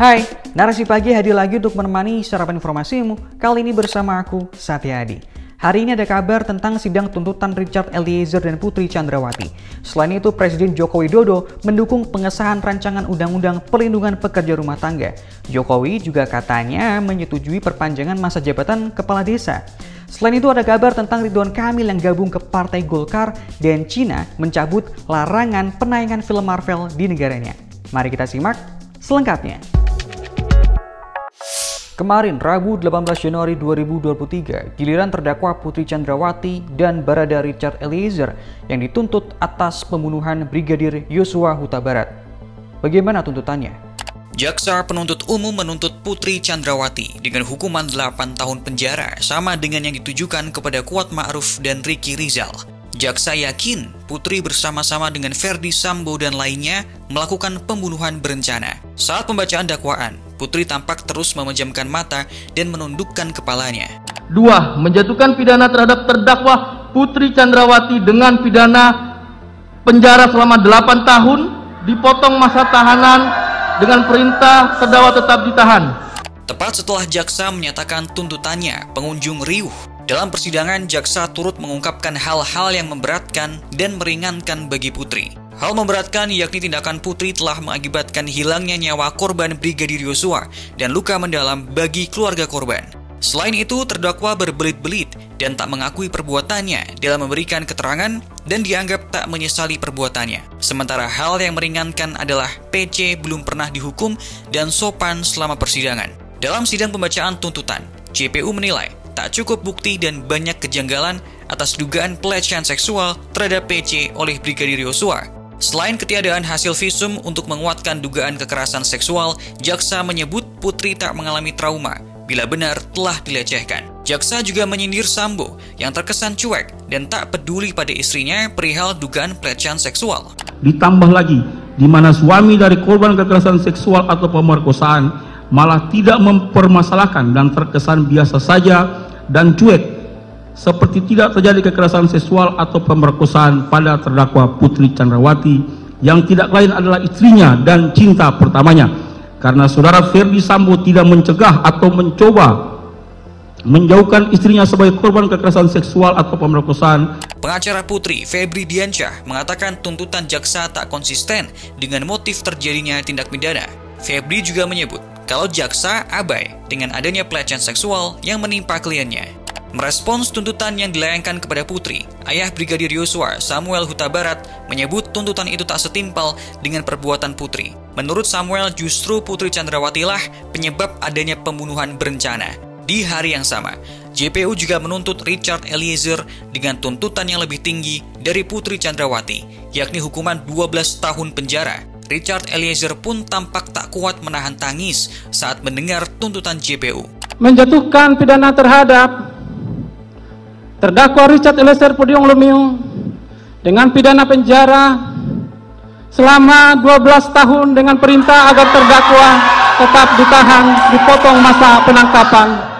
Hai, Narasi Pagi hadir lagi untuk menemani sarapan informasimu, kali ini bersama aku, Satyadi. Hari ini ada kabar tentang sidang tuntutan Richard Eliezer dan Putri Candrawathi. Selain itu, Presiden Joko Widodo mendukung pengesahan rancangan Undang-Undang Perlindungan Pekerja Rumah Tangga. Jokowi juga katanya menyetujui perpanjangan masa jabatan kepala desa. Selain itu, ada kabar tentang Ridwan Kamil yang gabung ke Partai Golkar dan Cina mencabut larangan penayangan film Marvel di negaranya. Mari kita simak selengkapnya. Kemarin, Rabu 18 Januari 2023, giliran terdakwa Putri Candrawathi dan barada Richard Eliezer yang dituntut atas pembunuhan Brigadir Yosua Hutabarat. Bagaimana tuntutannya? Jaksa penuntut umum menuntut Putri Candrawathi dengan hukuman 8 tahun penjara, sama dengan yang ditujukan kepada Kuat Ma'ruf dan Ricky Rizal. Jaksa yakin Putri bersama-sama dengan Ferdi Sambo dan lainnya melakukan pembunuhan berencana. Saat pembacaan dakwaan, Putri tampak terus memejamkan mata dan menundukkan kepalanya. 2. Menjatuhkan pidana terhadap terdakwa Putri Candrawathi dengan pidana penjara selama 8 tahun, dipotong masa tahanan dengan perintah terdakwa tetap ditahan. Tepat setelah jaksa menyatakan tuntutannya, pengunjung riuh. Dalam persidangan, jaksa turut mengungkapkan hal-hal yang memberatkan dan meringankan bagi Putri. Hal memberatkan yakni tindakan Putri telah mengakibatkan hilangnya nyawa korban Brigadir Yosua dan luka mendalam bagi keluarga korban. Selain itu, terdakwa berbelit-belit dan tak mengakui perbuatannya dalam memberikan keterangan dan dianggap tak menyesali perbuatannya. Sementara hal yang meringankan adalah PC belum pernah dihukum dan sopan selama persidangan. Dalam sidang pembacaan tuntutan, JPU menilai tak cukup bukti dan banyak kejanggalan atas dugaan pelecehan seksual terhadap PC oleh Brigadir Yosua. Selain ketiadaan hasil visum untuk menguatkan dugaan kekerasan seksual, jaksa menyebut Putri tak mengalami trauma bila benar telah dilecehkan. Jaksa juga menyindir Sambo yang terkesan cuek dan tak peduli pada istrinya perihal dugaan pelecehan seksual. Ditambah lagi, di mana suami dari korban kekerasan seksual atau pemerkosaan malah tidak mempermasalahkan dan terkesan biasa saja dan cuek, seperti tidak terjadi kekerasan seksual atau pemerkosaan pada terdakwa Putri Candrawathi yang tidak lain adalah istrinya dan cinta pertamanya, karena saudara Ferdi Sambo tidak mencegah atau mencoba menjauhkan istrinya sebagai korban kekerasan seksual atau pemerkosaan. Pengacara Putri, Febri Dianca, mengatakan tuntutan jaksa tak konsisten dengan motif terjadinya tindak pidana. Febri juga menyebut kalau jaksa abai dengan adanya pelecehan seksual yang menimpa kliennya. Merespons tuntutan yang dilayangkan kepada Putri, ayah Brigadir Yosua, Samuel Hutabarat, menyebut tuntutan itu tak setimpal dengan perbuatan Putri. Menurut Samuel, justru Putri Candrawathi lah penyebab adanya pembunuhan berencana. Di hari yang sama, JPU juga menuntut Richard Eliezer dengan tuntutan yang lebih tinggi dari Putri Candrawathi, yakni hukuman 12 tahun penjara. Richard Eliezer pun tampak tak kuat menahan tangis saat mendengar tuntutan JPU. Menjatuhkan pidana terhadap terdakwa Richard Eliezer Pudiong Lumiu dengan pidana penjara selama 12 tahun dengan perintah agar terdakwa tetap ditahan, dipotong masa penangkapan.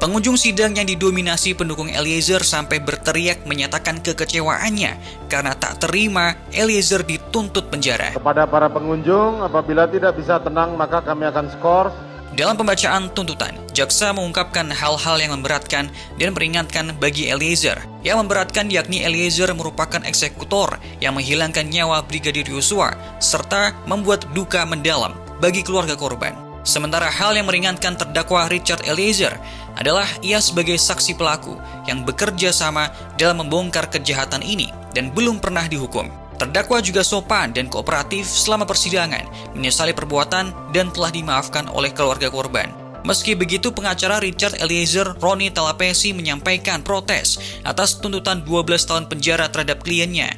Pengunjung sidang yang didominasi pendukung Eliezer sampai berteriak menyatakan kekecewaannya karena tak terima Eliezer dituntut penjara. Kepada para pengunjung, apabila tidak bisa tenang maka kami akan skor. Dalam pembacaan tuntutan, jaksa mengungkapkan hal-hal yang memberatkan dan meringankan bagi Eliezer. Yang memberatkan yakni Eliezer merupakan eksekutor yang menghilangkan nyawa Brigadir Yosua serta membuat duka mendalam bagi keluarga korban. Sementara hal yang meringankan terdakwa Richard Eliezer adalah ia sebagai saksi pelaku yang bekerja sama dalam membongkar kejahatan ini dan belum pernah dihukum. Terdakwa juga sopan dan kooperatif selama persidangan, menyesali perbuatan dan telah dimaafkan oleh keluarga korban. Meski begitu, pengacara Richard Eliezer, Roni Talapesi, menyampaikan protes atas tuntutan 12 tahun penjara terhadap kliennya.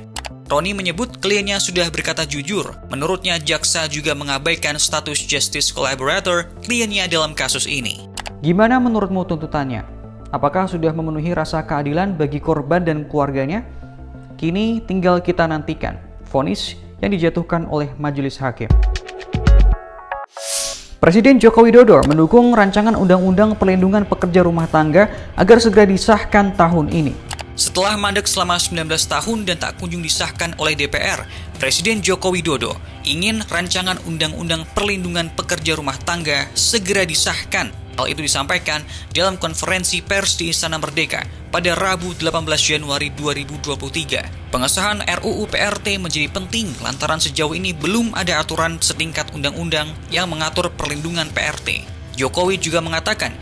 Roni menyebut kliennya sudah berkata jujur. Menurutnya, jaksa juga mengabaikan status justice collaborator kliennya dalam kasus ini. Gimana menurutmu tuntutannya? Apakah sudah memenuhi rasa keadilan bagi korban dan keluarganya? Kini tinggal kita nantikan vonis yang dijatuhkan oleh majelis hakim. Presiden Joko Widodo mendukung rancangan Undang-Undang Perlindungan Pekerja Rumah Tangga agar segera disahkan tahun ini. Setelah mandek selama 19 tahun dan tak kunjung disahkan oleh DPR, Presiden Joko Widodo ingin rancangan Undang-Undang Perlindungan Pekerja Rumah Tangga segera disahkan. Hal itu disampaikan dalam konferensi pers di Istana Merdeka pada Rabu 18 Januari 2023. Pengesahan RUU PRT menjadi penting lantaran sejauh ini belum ada aturan setingkat undang-undang yang mengatur perlindungan PRT. Jokowi juga mengatakan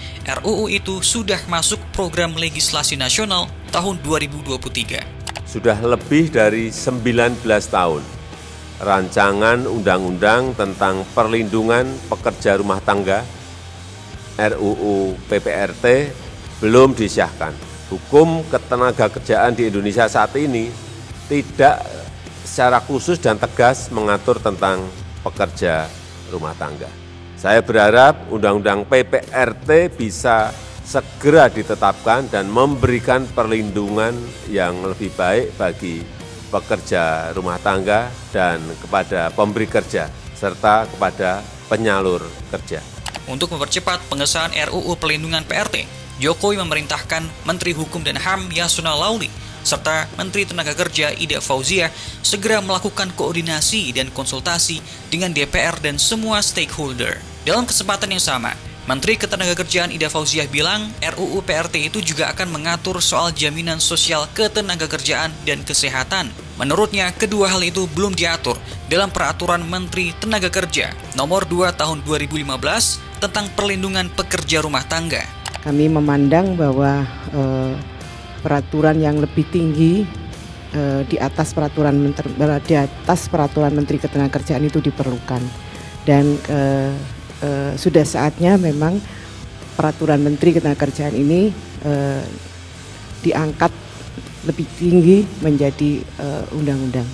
RUU itu sudah masuk program legislasi nasional tahun 2023. Sudah lebih dari 19 tahun, rancangan undang-undang tentang perlindungan pekerja rumah tangga, RUU PPRT, belum disahkan. Hukum ketenagakerjaan di Indonesia saat ini tidak secara khusus dan tegas mengatur tentang pekerja rumah tangga. Saya berharap Undang-Undang PPRT bisa segera ditetapkan dan memberikan perlindungan yang lebih baik bagi pekerja rumah tangga dan kepada pemberi kerja, serta kepada penyalur kerja. Untuk mempercepat pengesahan RUU Perlindungan PRT, Jokowi memerintahkan Menteri Hukum dan HAM Yasona Laoly serta Menteri Tenaga Kerja Ida Fauziyah segera melakukan koordinasi dan konsultasi dengan DPR dan semua stakeholder. Dalam kesempatan yang sama, Menteri Ketenagakerjaan Ida Fauziyah bilang RUU PRT itu juga akan mengatur soal jaminan sosial ketenagakerjaan dan kesehatan. Menurutnya, kedua hal itu belum diatur dalam Peraturan Menteri Tenaga Kerja Nomor 2 Tahun 2015 tentang perlindungan pekerja rumah tangga. Kami memandang bahwa peraturan yang lebih tinggi di atas peraturan Menteri Ketenagakerjaan itu diperlukan, dan sudah saatnya memang peraturan Menteri Ketenagakerjaan ini diangkat lebih tinggi menjadi undang-undang.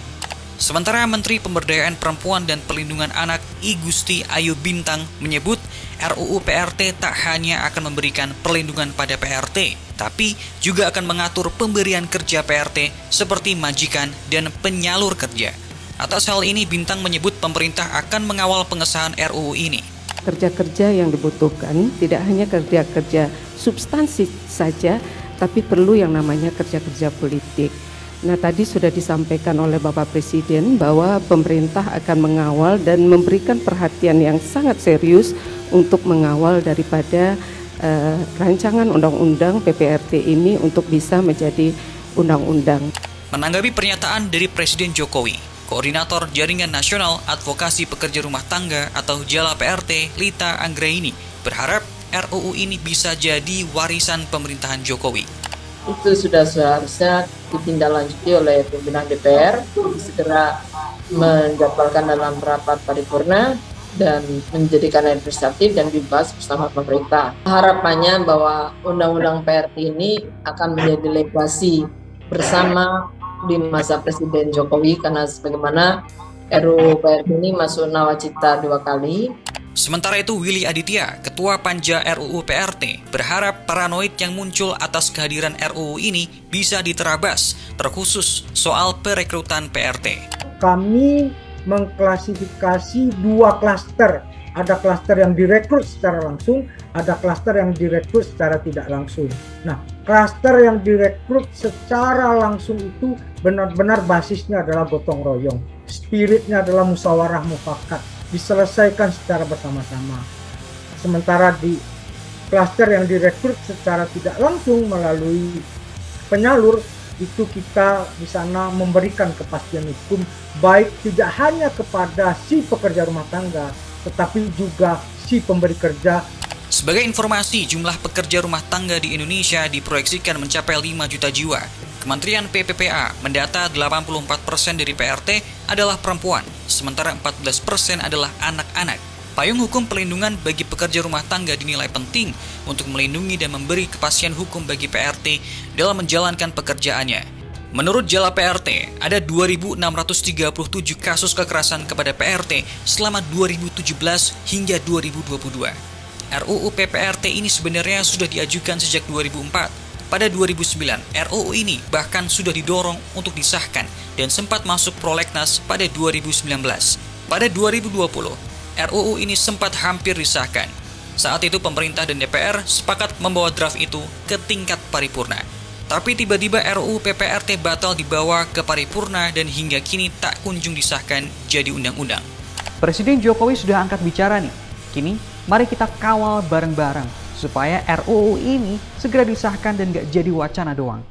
Sementara Menteri Pemberdayaan Perempuan dan Perlindungan Anak I Gusti Ayu Bintang menyebut RUU PRT tak hanya akan memberikan perlindungan pada PRT, tapi juga akan mengatur pemberian kerja PRT seperti majikan dan penyalur kerja. Atas hal ini Bintang menyebut pemerintah akan mengawal pengesahan RUU ini. Kerja-kerja yang dibutuhkan tidak hanya kerja-kerja substansi saja, tapi perlu yang namanya kerja-kerja politik. Nah, tadi sudah disampaikan oleh Bapak Presiden bahwa pemerintah akan mengawal dan memberikan perhatian yang sangat serius untuk mengawal daripada rancangan undang-undang PPRT ini untuk bisa menjadi undang-undang. Menanggapi pernyataan dari Presiden Jokowi, Koordinator Jaringan Nasional Advokasi Pekerja Rumah Tangga atau JALA PRT, Lita Anggraini, berharap RUU ini bisa jadi warisan pemerintahan Jokowi. Itu sudah seharusnya ditindaklanjuti oleh pimpinan DPR, segera menjadwalkan dalam rapat paripurna dan menjadikan legislatif dan dibahas bersama pemerintah. Harapannya bahwa Undang-Undang PRT ini akan menjadi legasi bersama di masa Presiden Jokowi, karena sebagaimana RUU PRT ini masuk nawacita 2 kali. Sementara itu, Willy Aditya, Ketua Panja RUU PRT, berharap paranoid yang muncul atas kehadiran RUU ini bisa diterabas, terkhusus soal perekrutan PRT. Kami mengklasifikasi 2 klaster. Ada klaster yang direkrut secara langsung, ada klaster yang direkrut secara tidak langsung. Nah, klaster yang direkrut secara langsung itu benar-benar basisnya adalah gotong royong. Spiritnya adalah musyawarah mufakat, diselesaikan secara bersama-sama. Sementara di klaster yang direkrut secara tidak langsung melalui penyalur, itu kita di sana memberikan kepastian hukum, baik tidak hanya kepada si pekerja rumah tangga, tetapi juga si pemberi kerja. Sebagai informasi, jumlah pekerja rumah tangga di Indonesia diproyeksikan mencapai 5 juta jiwa. Kementerian PPPA mendata 84% dari PRT adalah perempuan, sementara 14% adalah anak-anak. Payung hukum perlindungan bagi pekerja rumah tangga dinilai penting untuk melindungi dan memberi kepastian hukum bagi PRT dalam menjalankan pekerjaannya. Menurut JALA PRT, ada 2.637 kasus kekerasan kepada PRT selama 2017 hingga 2022. RUU PPRT ini sebenarnya sudah diajukan sejak 2004. Pada 2009, RUU ini bahkan sudah didorong untuk disahkan dan sempat masuk prolegnas pada 2019. Pada 2020, RUU ini sempat hampir disahkan. Saat itu pemerintah dan DPR sepakat membawa draft itu ke tingkat paripurna. Tapi tiba-tiba RUU PPRT batal dibawa ke paripurna dan hingga kini tak kunjung disahkan jadi undang-undang. Presiden Jokowi sudah angkat bicara nih. Kini, mari kita kawal bareng-bareng supaya RUU ini segera disahkan dan gak jadi wacana doang.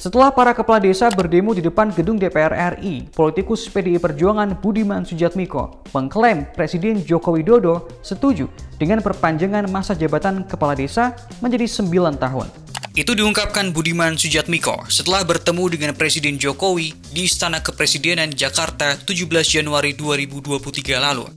Setelah para kepala desa berdemo di depan gedung DPR RI, politikus PDI Perjuangan Budiman Sujatmiko mengklaim Presiden Joko Widodo setuju dengan perpanjangan masa jabatan kepala desa menjadi 9 tahun. Itu diungkapkan Budiman Sujatmiko setelah bertemu dengan Presiden Jokowi di Istana Kepresidenan Jakarta 17 Januari 2023 lalu.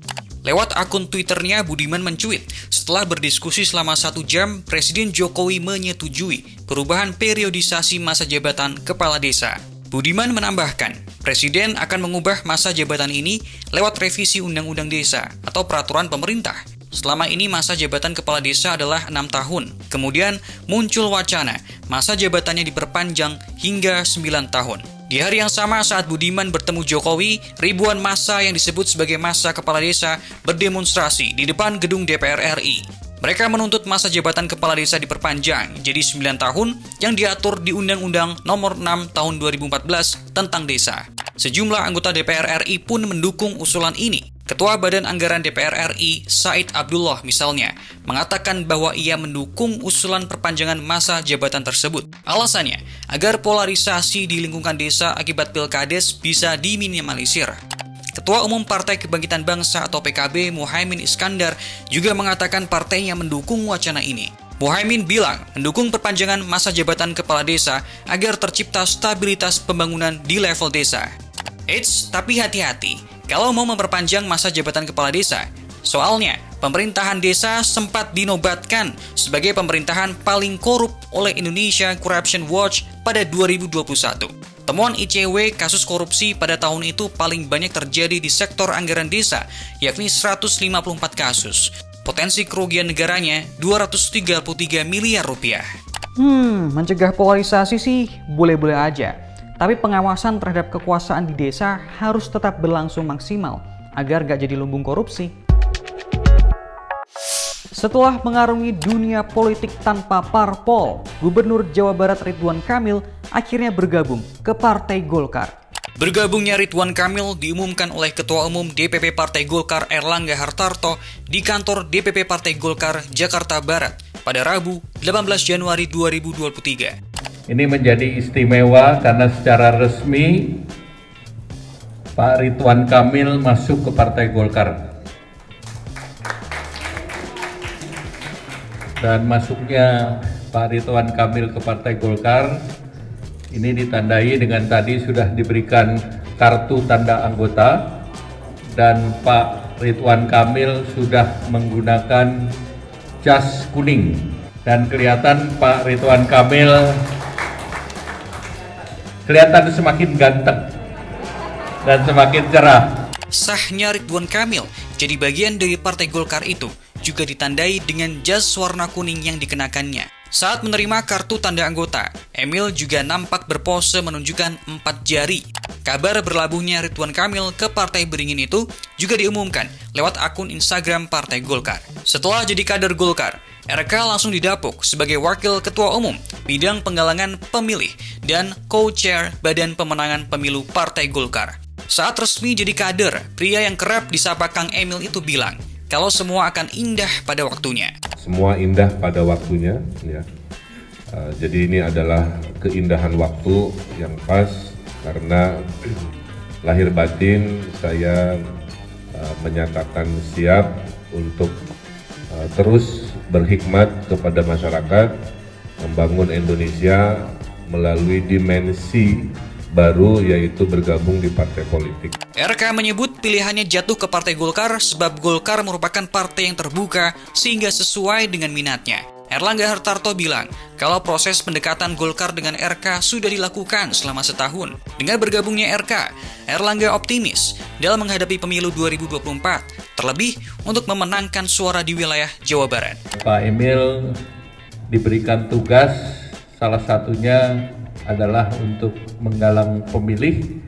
Lewat akun Twitternya, Budiman mencuit, setelah berdiskusi selama 1 jam, Presiden Jokowi menyetujui perubahan periodisasi masa jabatan kepala desa. Budiman menambahkan, Presiden akan mengubah masa jabatan ini lewat revisi Undang-Undang Desa atau peraturan pemerintah. Selama ini masa jabatan kepala desa adalah 6 tahun. Kemudian muncul wacana, masa jabatannya diperpanjang hingga 9 tahun. Di hari yang sama saat Budiman bertemu Jokowi, ribuan massa yang disebut sebagai massa kepala desa berdemonstrasi di depan gedung DPR RI. Mereka menuntut masa jabatan kepala desa diperpanjang jadi 9 tahun yang diatur di Undang-Undang Nomor 6 Tahun 2014 tentang Desa. Sejumlah anggota DPR RI pun mendukung usulan ini. Ketua Badan Anggaran DPR RI, Said Abdullah misalnya, mengatakan bahwa ia mendukung usulan perpanjangan masa jabatan tersebut. Alasannya, agar polarisasi di lingkungan desa akibat pilkades bisa diminimalisir. Ketua Umum Partai Kebangkitan Bangsa atau PKB, Muhaimin Iskandar, juga mengatakan partainya mendukung wacana ini. Muhaimin bilang mendukung perpanjangan masa jabatan kepala desa agar tercipta stabilitas pembangunan di level desa. Eits, tapi hati-hati kalau mau memperpanjang masa jabatan kepala desa. Soalnya, pemerintahan desa sempat dinobatkan sebagai pemerintahan paling korup oleh Indonesia Corruption Watch pada 2021. Temuan ICW, kasus korupsi pada tahun itu paling banyak terjadi di sektor anggaran desa, yakni 154 kasus. Potensi kerugian negaranya 233 miliar rupiah. Mencegah polarisasi sih boleh-boleh aja. Tapi pengawasan terhadap kekuasaan di desa harus tetap berlangsung maksimal agar gak jadi lumbung korupsi. Setelah mengarungi dunia politik tanpa parpol, Gubernur Jawa Barat Ridwan Kamil akhirnya bergabung ke Partai Golkar. Bergabungnya Ridwan Kamil diumumkan oleh Ketua Umum DPP Partai Golkar Airlangga Hartarto di kantor DPP Partai Golkar Jakarta Barat pada Rabu 18 Januari 2023. Ini menjadi istimewa karena secara resmi Pak Ridwan Kamil masuk ke Partai Golkar. Dan masuknya Pak Ridwan Kamil ke Partai Golkar ini ditandai dengan tadi sudah diberikan kartu tanda anggota dan Pak Ridwan Kamil sudah menggunakan jas kuning. Dan kelihatan Pak Ridwan Kamil kelihatan semakin ganteng dan semakin cerah. Sahnya Ridwan Kamil jadi bagian dari Partai Golkar itu juga ditandai dengan jas warna kuning yang dikenakannya. Saat menerima kartu tanda anggota, Emil juga nampak berpose menunjukkan 4 jari. Kabar berlabuhnya Ridwan Kamil ke Partai Beringin itu juga diumumkan lewat akun Instagram Partai Golkar. Setelah jadi kader Golkar, RK langsung didapuk sebagai Wakil Ketua Umum Bidang Penggalangan Pemilih dan Co-Chair Badan Pemenangan Pemilu Partai Golkar. Saat resmi jadi kader, pria yang kerap disapa Kang Emil itu bilang, kalau semua akan indah pada waktunya. Semua indah pada waktunya, ya. Jadi ini adalah keindahan waktu yang pas karena lahir batin saya menyatakan siap untuk terus berkhidmat kepada masyarakat, membangun Indonesia melalui dimensi baru yaitu bergabung di partai politik. RK menyebut pilihannya jatuh ke Partai Golkar sebab Golkar merupakan partai yang terbuka sehingga sesuai dengan minatnya. Airlangga Hartarto bilang kalau proses pendekatan Golkar dengan RK sudah dilakukan selama setahun. Dengan bergabungnya RK, Airlangga optimis dalam menghadapi pemilu 2024, terlebih untuk memenangkan suara di wilayah Jawa Barat. Pak Emil diberikan tugas salah satunya adalah untuk menggalang pemilih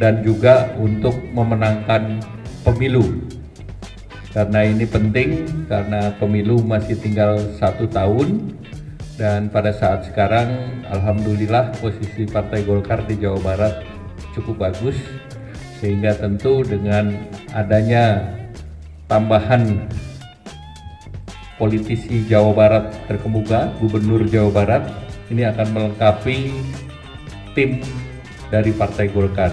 dan juga untuk memenangkan pemilu. Karena ini penting, karena pemilu masih tinggal 1 tahun Dan pada saat sekarang, alhamdulillah posisi Partai Golkar di Jawa Barat cukup bagus, sehingga tentu dengan adanya tambahan politisi Jawa Barat terkemuka, Gubernur Jawa Barat, ini akan melengkapi tim dari Partai Golkar.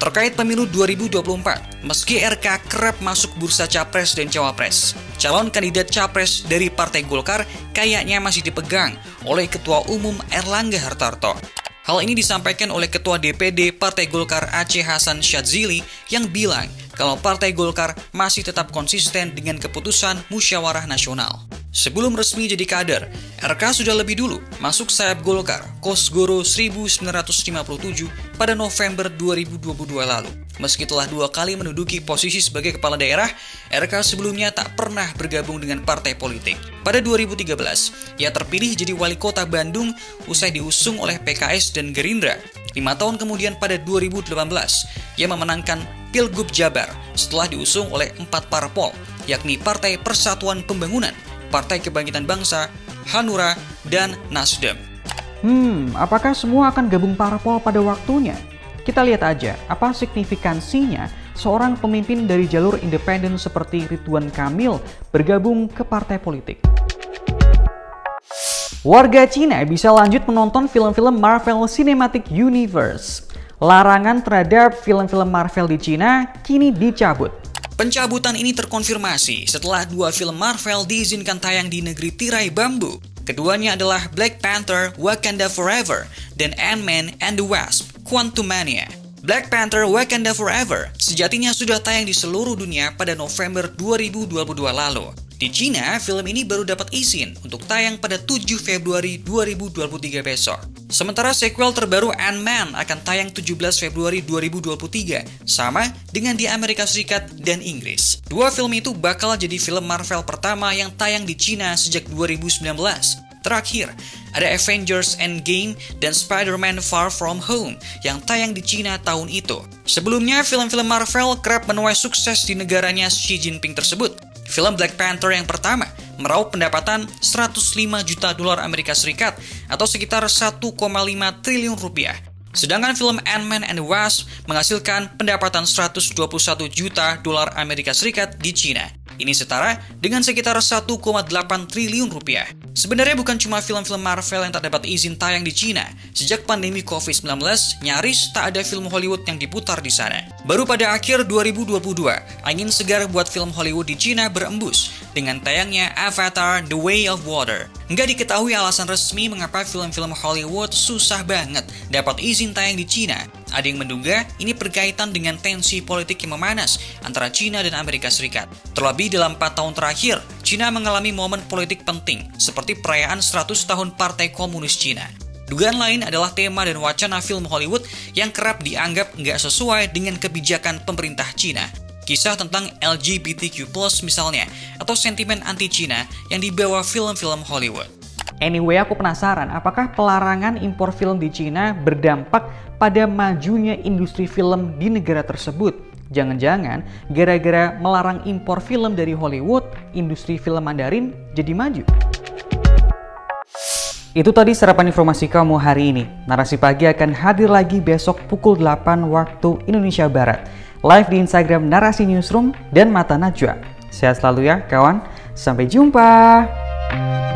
Terkait pemilu 2024, meski RK kerap masuk bursa capres dan cawapres, calon kandidat capres dari Partai Golkar kayaknya masih dipegang oleh Ketua Umum Airlangga Hartarto. Hal ini disampaikan oleh Ketua DPD Partai Golkar Ace Hasan Syazili yang bilang kalau Partai Golkar masih tetap konsisten dengan keputusan musyawarah nasional. Sebelum resmi jadi kader, RK sudah lebih dulu masuk sayap Golkar Kosgoro 1957 pada November 2022 lalu. Meski telah dua kali menduduki posisi sebagai kepala daerah, RK sebelumnya tak pernah bergabung dengan partai politik. Pada 2013, ia terpilih jadi wali kota Bandung usai diusung oleh PKS dan Gerindra. 5 tahun kemudian pada 2018, ia memenangkan Pilgub Jabar setelah diusung oleh 4 parpol, yakni Partai Persatuan Pembangunan, Partai Kebangkitan Bangsa, Hanura, dan Nasdem. Apakah semua akan gabung parpol pada waktunya? Kita lihat aja apa signifikansinya seorang pemimpin dari jalur independen seperti Ridwan Kamil bergabung ke partai politik. Warga Cina bisa lanjut menonton film-film Marvel Cinematic Universe. Larangan terhadap film-film Marvel di Cina kini dicabut. Pencabutan ini terkonfirmasi setelah 2 film Marvel diizinkan tayang di negeri tirai bambu. Keduanya adalah Black Panther Wakanda Forever dan Ant-Man and the Wasp Quantumania. Black Panther Wakanda Forever sejatinya sudah tayang di seluruh dunia pada November 2022 lalu. Di Cina, film ini baru dapat izin untuk tayang pada 7 Februari 2023 besok. Sementara sequel terbaru Ant-Man akan tayang 17 Februari 2023, sama dengan di Amerika Serikat dan Inggris. 2 film itu bakal jadi film Marvel pertama yang tayang di Cina sejak 2019. Terakhir, ada Avengers Endgame dan Spider-Man Far From Home yang tayang di Cina tahun itu. Sebelumnya, film-film Marvel kerap menuai sukses di negaranya Xi Jinping tersebut. Film Black Panther yang pertama meraup pendapatan 105 juta dolar Amerika Serikat atau sekitar 1,5 triliun rupiah. Sedangkan film Ant-Man and the Wasp menghasilkan pendapatan 121 juta dolar Amerika Serikat di Cina. Ini setara dengan sekitar 1,8 triliun rupiah. Sebenarnya bukan cuma film-film Marvel yang tak dapat izin tayang di Cina. Sejak pandemi COVID-19, nyaris tak ada film Hollywood yang diputar di sana. Baru pada akhir 2022, angin segar buat film Hollywood di Cina berembus dengan tayangnya Avatar The Way of Water. Nggak diketahui alasan resmi mengapa film-film Hollywood susah banget dapat izin tayang di Cina. Ada yang menduga ini berkaitan dengan tensi politik yang memanas antara Cina dan Amerika Serikat. Terlebih dalam 4 tahun terakhir, Cina mengalami momen politik penting seperti perayaan 100 tahun Partai Komunis Cina. Dugaan lain adalah tema dan wacana film Hollywood yang kerap dianggap nggak sesuai dengan kebijakan pemerintah Cina. Kisah tentang LGBTQ+ misalnya, atau sentimen anti-Cina yang dibawa film-film Hollywood. Anyway, aku penasaran apakah pelarangan impor film di Cina berdampak pada majunya industri film di negara tersebut. Jangan-jangan gara-gara melarang impor film dari Hollywood, industri film Mandarin jadi maju. Itu tadi sarapan informasi kamu hari ini. Narasi Pagi akan hadir lagi besok pukul 8 waktu Indonesia Barat. Live di Instagram Narasi Newsroom dan Mata Najwa. Sehat selalu ya kawan, sampai jumpa!